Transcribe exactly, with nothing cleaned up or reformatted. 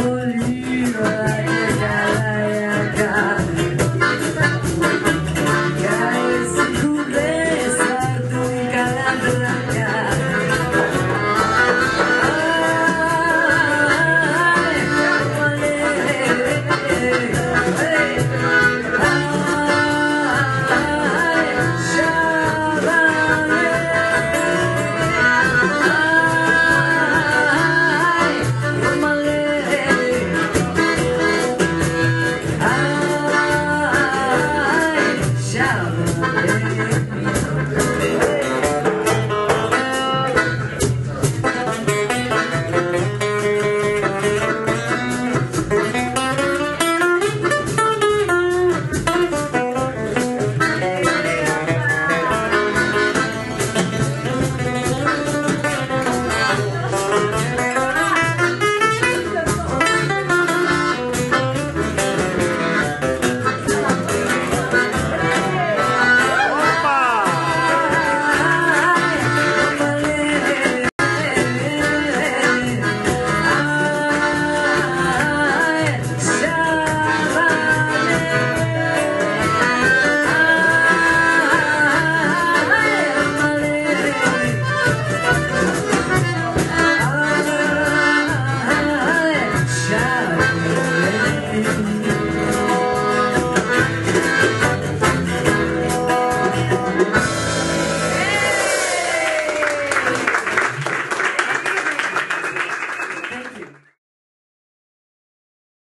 La